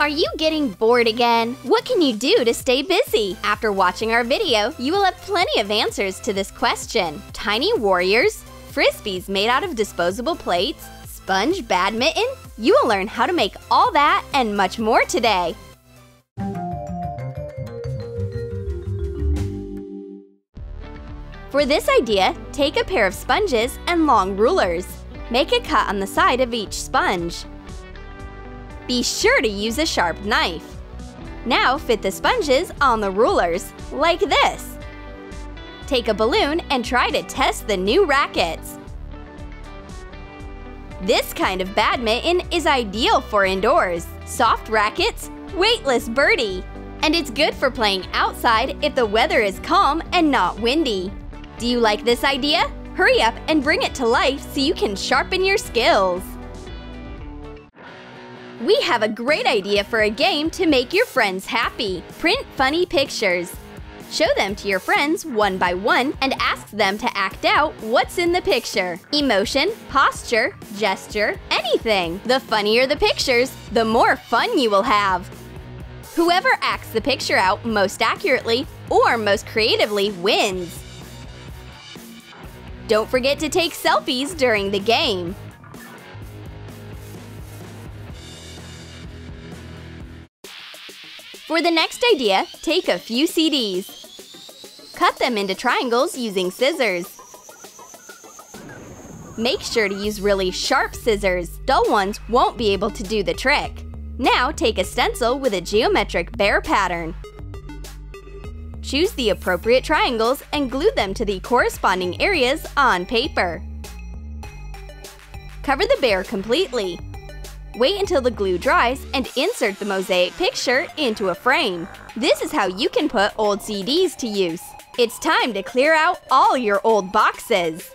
Are you getting bored again? What can you do to stay busy? After watching our video, you will have plenty of answers to this question. Tiny warriors, frisbees made out of disposable plates, sponge badminton. You will learn how to make all that and much more today. For this idea, take a pair of sponges and long rulers. Make a cut on the side of each sponge. Be sure to use a sharp knife. Now fit the sponges on the rulers, like this. Take a balloon and try to test the new rackets. This kind of badminton is ideal for indoors. Soft rackets, weightless birdie. And it's good for playing outside if the weather is calm and not windy. Do you like this idea? Hurry up and bring it to life so you can sharpen your skills. We have a great idea for a game to make your friends happy. Print funny pictures. Show them to your friends one by one and ask them to act out what's in the picture. Emotion, posture, gesture, anything. The funnier the pictures, the more fun you will have. Whoever acts the picture out most accurately or most creatively wins. Don't forget to take selfies during the game. For the next idea, take a few CDs. Cut them into triangles using scissors. Make sure to use really sharp scissors. Dull ones won't be able to do the trick. Now take a stencil with a geometric bear pattern. Choose the appropriate triangles and glue them to the corresponding areas on paper. Cover the bear completely. Wait until the glue dries and insert the mosaic picture into a frame. This is how you can put old CDs to use. It's time to clear out all your old boxes.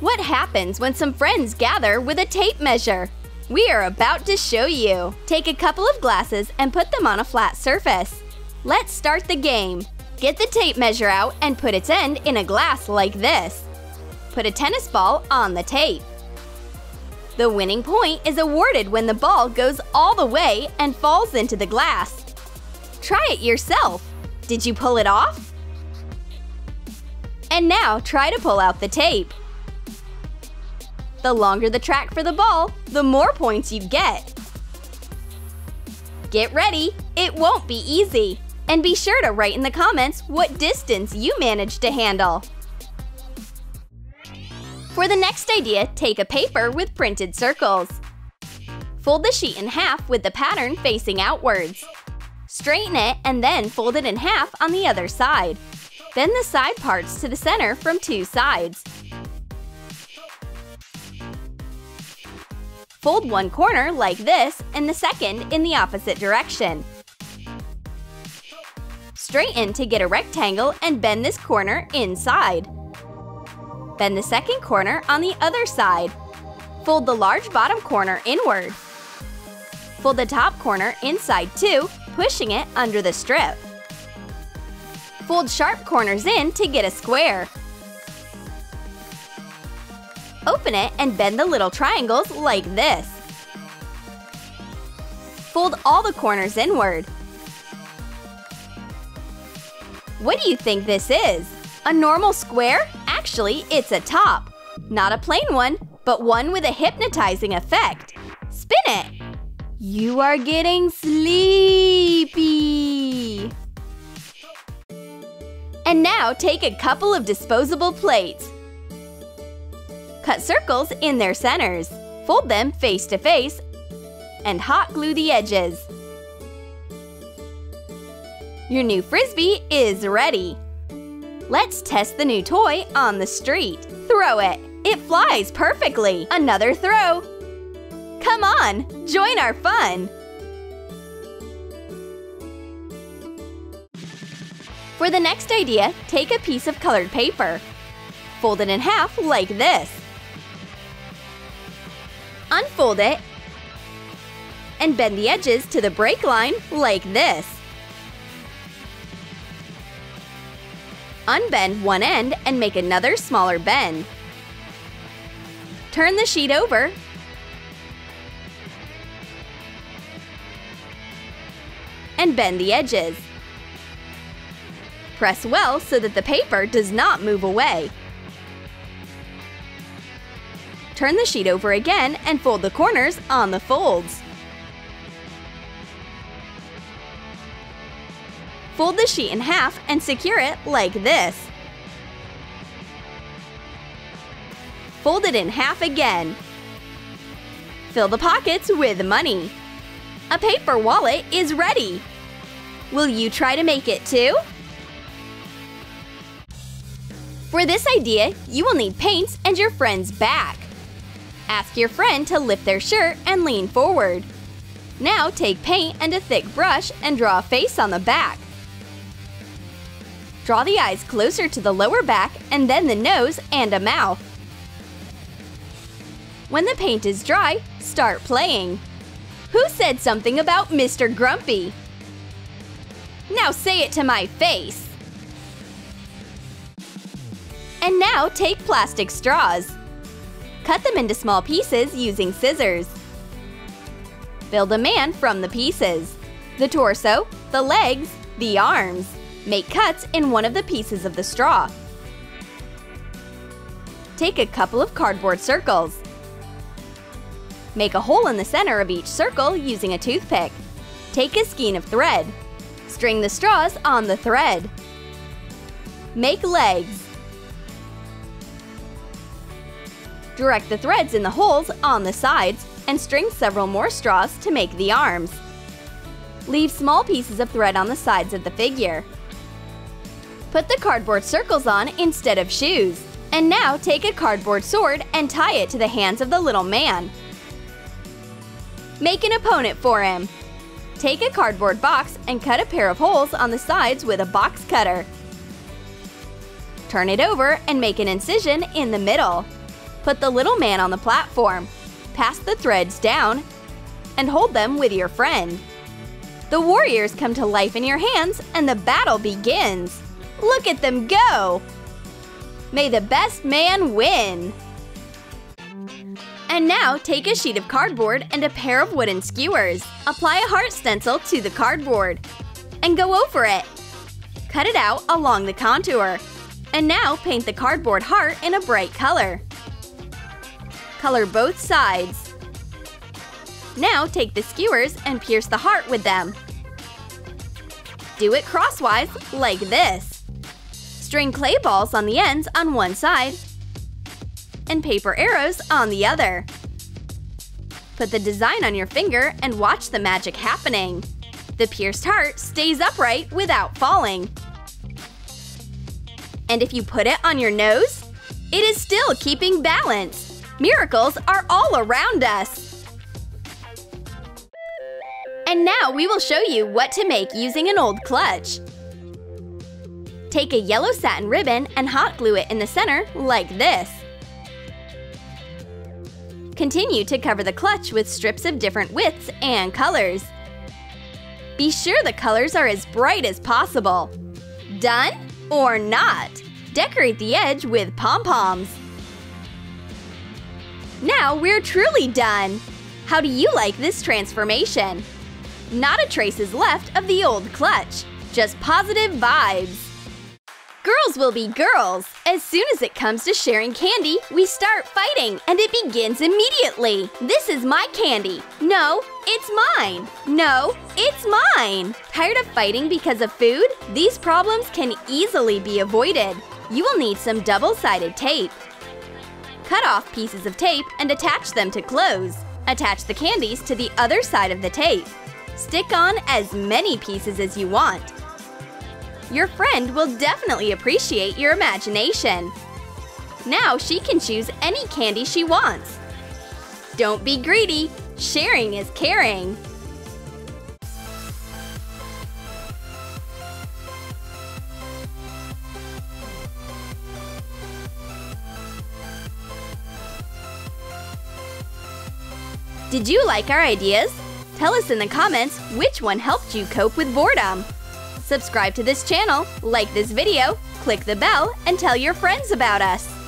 What happens when some friends gather with a tape measure? We are about to show you. Take a couple of glasses and put them on a flat surface. Let's start the game. Get the tape measure out and put its end in a glass like this. Put a tennis ball on the tape. The winning point is awarded when the ball goes all the way and falls into the glass. Try it yourself. Did you pull it off? And now try to pull out the tape. The longer the track for the ball, the more points you get. Get ready, it won't be easy. And be sure to write in the comments what distance you managed to handle. For the next idea, take a paper with printed circles. Fold the sheet in half with the pattern facing outwards. Straighten it and then fold it in half on the other side. Bend the side parts to the center from two sides. Fold one corner like this and the second in the opposite direction. Straighten to get a rectangle and bend this corner inside. Bend the second corner on the other side. Fold the large bottom corner inward. Fold the top corner inside too, pushing it under the strip. Fold sharp corners in to get a square. Open it and bend the little triangles like this. Fold all the corners inward. What do you think this is? A normal square? Actually, it's a top. Not a plain one, but one with a hypnotizing effect. Spin it! You are getting sleepy! And now take a couple of disposable plates. Cut circles in their centers. Fold them face to face and hot glue the edges. Your new frisbee is ready! Let's test the new toy on the street. Throw it. It flies perfectly. Another throw. Come on, join our fun. For the next idea, take a piece of colored paper. Fold it in half like this. Unfold it and bend the edges to the break line like this. Unbend one end and make another smaller bend. Turn the sheet over and bend the edges. Press well so that the paper does not move away. Turn the sheet over again and fold the corners on the folds. Fold the sheet in half and secure it like this. Fold it in half again. Fill the pockets with money. A paper wallet is ready! Will you try to make it too? For this idea, you will need paints and your friend's back. Ask your friend to lift their shirt and lean forward. Now take paint and a thick brush and draw a face on the back. Draw the eyes closer to the lower back and then the nose and a mouth. When the paint is dry, start playing. Who said something about Mr. Grumpy? Now say it to my face! And now take plastic straws. Cut them into small pieces using scissors. Build a man from the pieces. The torso, the legs, the arms. Make cuts in one of the pieces of the straw. Take a couple of cardboard circles. Make a hole in the center of each circle using a toothpick. Take a skein of thread. String the straws on the thread. Make legs. Direct the threads in the holes on the sides and string several more straws to make the arms. Leave small pieces of thread on the sides of the figure. Put the cardboard circles on instead of shoes. And now take a cardboard sword and tie it to the hands of the little man. Make an opponent for him. Take a cardboard box and cut a pair of holes on the sides with a box cutter. Turn it over and make an incision in the middle. Put the little man on the platform. Pass the threads down and hold them with your friend. The warriors come to life in your hands and the battle begins. Look at them go! May the best man win! And now take a sheet of cardboard and a pair of wooden skewers. Apply a heart stencil to the cardboard and go over it. Cut it out along the contour. And now paint the cardboard heart in a bright color. Color both sides. Now take the skewers and pierce the heart with them. Do it crosswise like this. String clay balls on the ends on one side and paper arrows on the other. Put the design on your finger and watch the magic happening. The pierced heart stays upright without falling. And if you put it on your nose, it is still keeping balance. Miracles are all around us! And now we will show you what to make using an old clutch. Take a yellow satin ribbon and hot glue it in the center like this. Continue to cover the clutch with strips of different widths and colors. Be sure the colors are as bright as possible. Done or not? Decorate the edge with pom-poms. Now we're truly done! How do you like this transformation? Not a trace is left of the old clutch, just positive vibes! Girls will be girls! As soon as it comes to sharing candy, we start fighting and it begins immediately! This is my candy! No, it's mine! No, it's mine! Tired of fighting because of food? These problems can easily be avoided. You will need some double-sided tape. Cut off pieces of tape and attach them to clothes. Attach the candies to the other side of the tape. Stick on as many pieces as you want. Your friend will definitely appreciate your imagination. Now she can choose any candy she wants. Don't be greedy. Sharing is caring. Did you like our ideas? Tell us in the comments which one helped you cope with boredom. Subscribe to this channel, like this video, click the bell, and tell your friends about us.